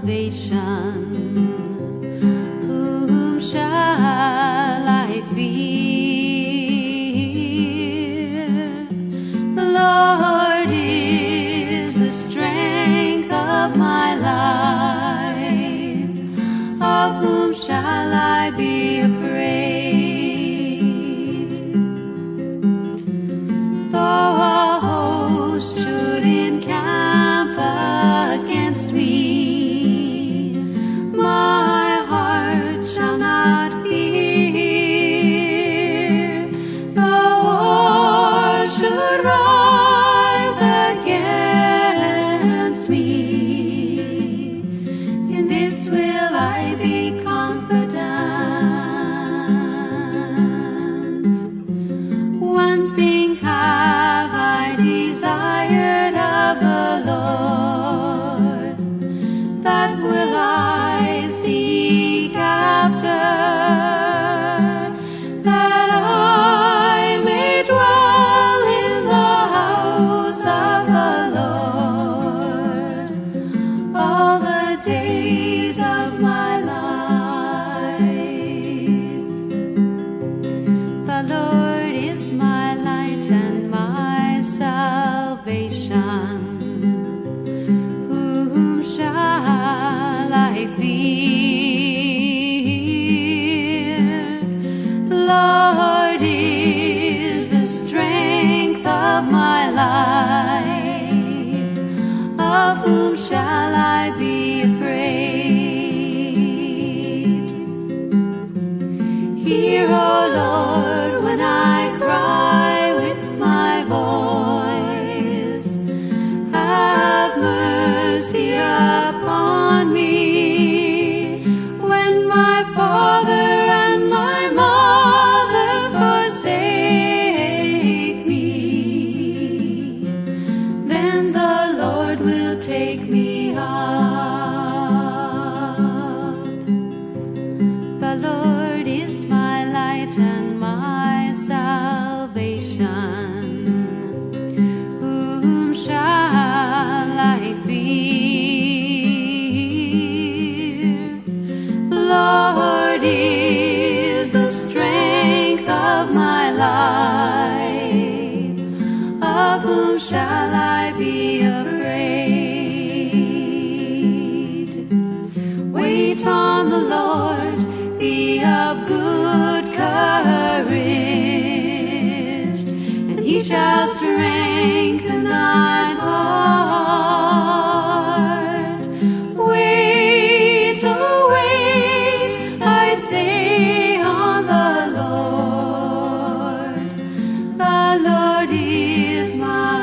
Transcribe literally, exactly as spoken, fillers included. salvation, whom shall I fear? The Lord is the strength of my life, of whom shall I be afraid? Though a host should encamp against me, of whom shall I be afraid? Hear, O Lord, when I cry with my voice. Have mercy upon me when my father and my mother forsake me. Then the Lord will take me up. The Lord is my light and my salvation. Whom shall I fear? The Lord is the strength of my life. Of whom shall I be afraid? On the Lord, be of good courage, and he shall strengthen thine heart. Wait, oh wait, I say, on the Lord. The Lord is my